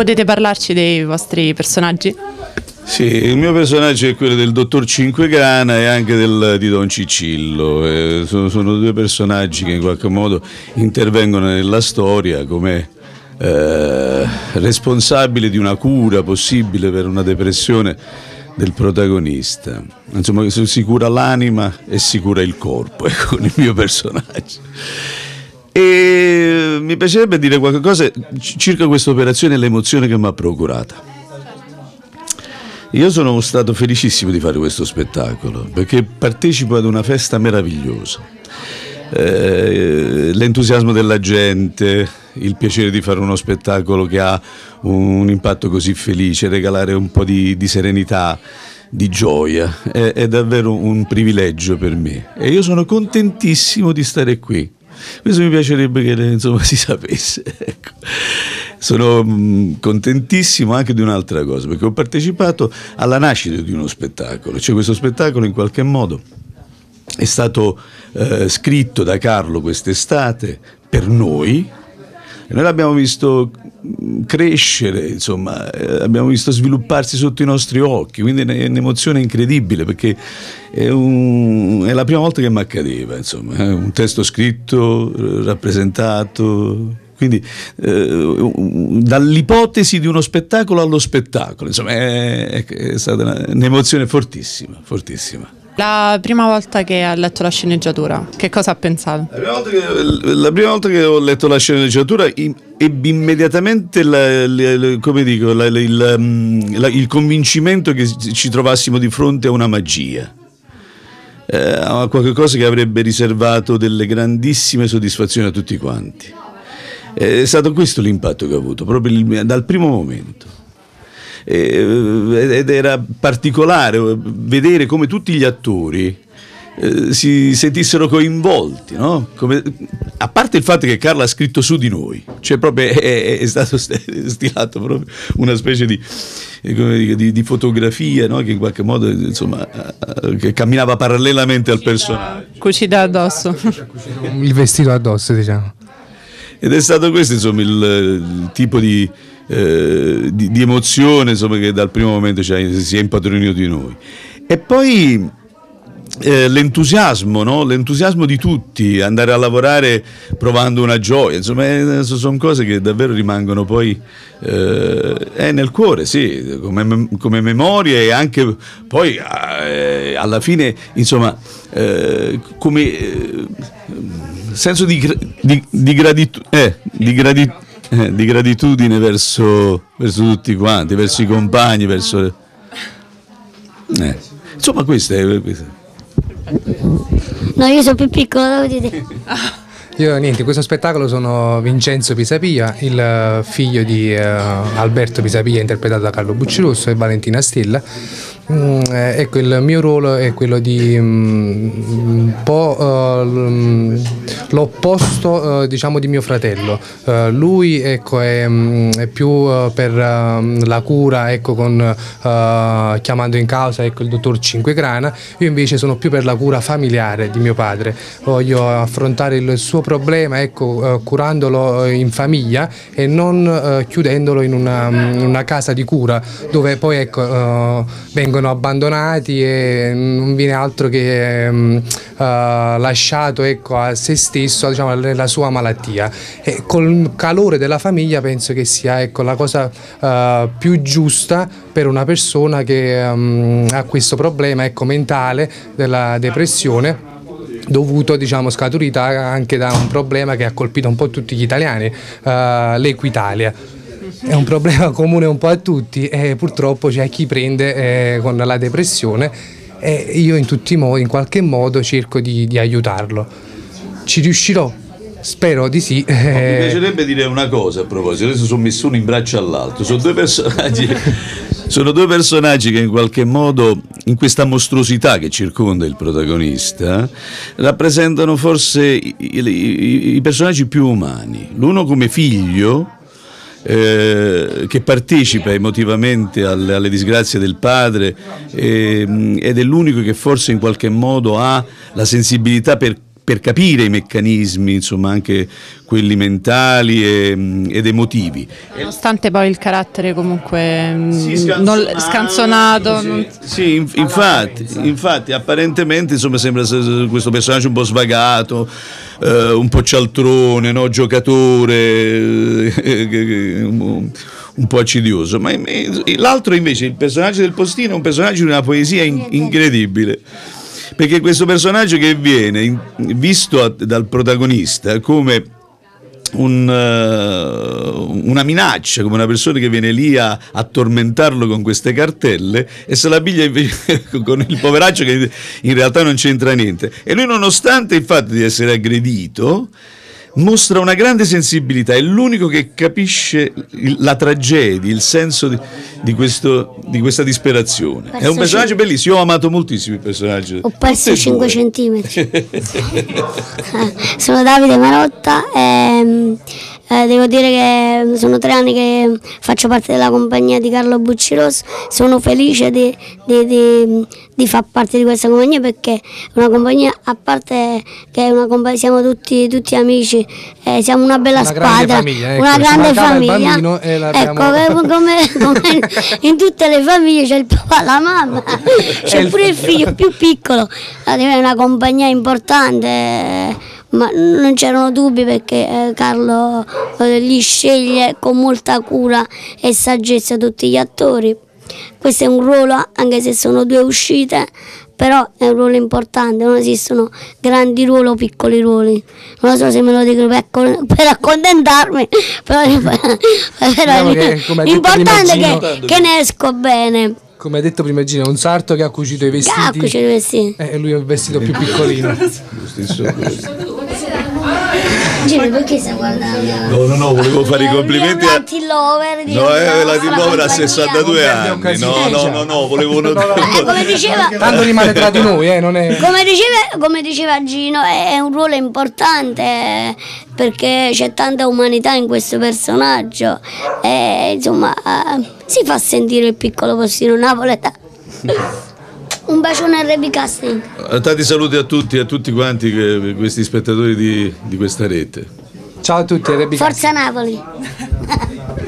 Potete parlarci dei vostri personaggi? Sì, il mio personaggio è quello del dottor Cinquegrana e anche di Don Cicillo. Sono due personaggi che in qualche modo intervengono nella storia come responsabile di una cura possibile per una depressione del protagonista. Insomma, si cura l'anima e si cura il corpo con il mio personaggio. E mi piacerebbe dire qualcosa circa questa operazione e l'emozione che mi ha procurata. Io sono stato felicissimo di fare questo spettacolo perché partecipo ad una festa meravigliosa. L'entusiasmo della gente, il piacere di fare uno spettacolo che ha un impatto così felice, regalare un po' di serenità, di gioia, è davvero un privilegio per me e io sono contentissimo di stare qui. Questo mi piacerebbe che insomma, si sapesse. Ecco. Sono contentissimo anche di un'altra cosa, perché ho partecipato alla nascita di uno spettacolo. Cioè, questo spettacolo in qualche modo è stato scritto da Carlo quest'estate per noi. E noi l'abbiamo visto crescere, insomma, abbiamo visto svilupparsi sotto i nostri occhi, quindi è un'emozione incredibile perché è la prima volta che mi accadeva, insomma, un testo scritto, rappresentato, quindi dall'ipotesi di uno spettacolo allo spettacolo, insomma, è stata un'emozione fortissima, fortissima. La prima volta che ha letto la sceneggiatura, che cosa ha pensato? La prima volta che ho letto la sceneggiatura ebbi immediatamente il convincimento che ci trovassimo di fronte a una magia, a qualcosa che avrebbe riservato delle grandissime soddisfazioni a tutti quanti. È stato questo l'impatto che ha avuto, proprio dal primo momento. Ed era particolare vedere come tutti gli attori si sentissero coinvolti, no? Come, a parte il fatto che Carlo ha scritto su di noi, cioè proprio è stato stilato proprio una specie di fotografia, no? Che in qualche modo insomma, che camminava parallelamente al personaggio, cucita addosso, il vestito addosso, diciamo. Ed è stato questo insomma, il tipo di emozione insomma, che dal primo momento si è impadronito di noi. E poi l'entusiasmo, no? L'entusiasmo di tutti, andare a lavorare provando una gioia, insomma sono cose che davvero rimangono poi nel cuore, sì, come memorie e anche poi alla fine insomma come senso di gratitudine verso tutti quanti, verso i compagni, verso... Insomma questo è... No, io sono più piccolo di te. Io niente, in questo spettacolo sono Vincenzo Pisapia, il figlio di Alberto Pisapia, interpretato da Carlo Buccirosso e Valentina Stella. Ecco, il mio ruolo è quello di un po' l'opposto diciamo di mio fratello. Lui ecco, è più per la cura, ecco, con, chiamando in causa ecco, il dottor Cinquegrana. Io invece sono più per la cura familiare di mio padre. Voglio affrontare il suo problema ecco, curandolo in famiglia e non chiudendolo in una casa di cura dove poi ecco, vengono abbandonati e non viene altro che lasciato ecco, a se stesso, diciamo, alla sua malattia. E col calore della famiglia penso che sia ecco, la cosa più giusta per una persona che ha questo problema ecco, mentale della depressione, dovuto diciamo scaturita anche da un problema che ha colpito un po' tutti gli italiani, l'Equitalia. È un problema comune un po' a tutti e purtroppo c'è chi prende con la depressione e io in tutti i modi, in qualche modo cerco di aiutarlo. Ci riuscirò? Spero di sì. Mi piacerebbe dire una cosa a proposito, adesso sono messo uno in braccio all'altro, sono due personaggi che in qualche modo in questa mostruosità che circonda il protagonista rappresentano forse i personaggi più umani, l'uno come figlio che partecipa emotivamente alle disgrazie del padre ed è l'unico che forse in qualche modo ha la sensibilità per per capire i meccanismi, insomma, anche quelli mentali ed emotivi. Nonostante poi il carattere comunque sì, scanzonato. Sì, non... sì infatti apparentemente insomma, sembra questo personaggio un po' svagato, un po' cialtrone, no? Giocatore, un po' accidioso, ma l'altro invece, il personaggio del postino, è un personaggio di una poesia incredibile, perché questo personaggio che viene visto dal protagonista come una minaccia, come una persona che viene lì a tormentarlo con queste cartelle, e se la piglia invece con il poveraccio che in realtà non c'entra niente, e lui, nonostante il fatto di essere aggredito, mostra una grande sensibilità, è l'unico che capisce la tragedia, il senso di questa disperazione. È un personaggio bellissimo, io ho amato moltissimo il personaggio. Ho perso 5 centimetri. Sono Davide Marotta e devo dire che sono 3 anni che faccio parte della compagnia di Carlo Buccirosso. Sono felice di far parte di questa compagnia, perché è una compagnia, a parte che è una compagnia, siamo tutti amici. Siamo una bella squadra, una grande famiglia, ecco, come in tutte le famiglie c'è il papà, la mamma, c'è pure il figlio più piccolo. È una compagnia importante, ma non c'erano dubbi, perché Carlo li sceglie con molta cura e saggezza tutti gli attori. Questo è un ruolo, anche se sono 2 uscite, però è un ruolo importante, non esistono grandi ruoli o piccoli ruoli. Non lo so se me lo dico per accontentarmi, però l'importante è che ne esco bene. Come ha detto prima Gino, è un sarto che ha cucito i vestiti. Ha cucito i vestiti. E lui è un vestito più piccolino. Gino, perché stai guardando? No, volevo fare i complimenti a... No, la T-Lover ha 62 anni. No, volevo... Come diceva... Tanto rimane tra di noi, non è... Come diceva Gino, è un ruolo importante, perché c'è tanta umanità in questo personaggio. E, insomma, si fa sentire il piccolo postino napoletano. Un bacione a RB Casting. Tanti saluti a tutti quanti questi spettatori di questa rete. Ciao a tutti, RB Casting. Forza Napoli!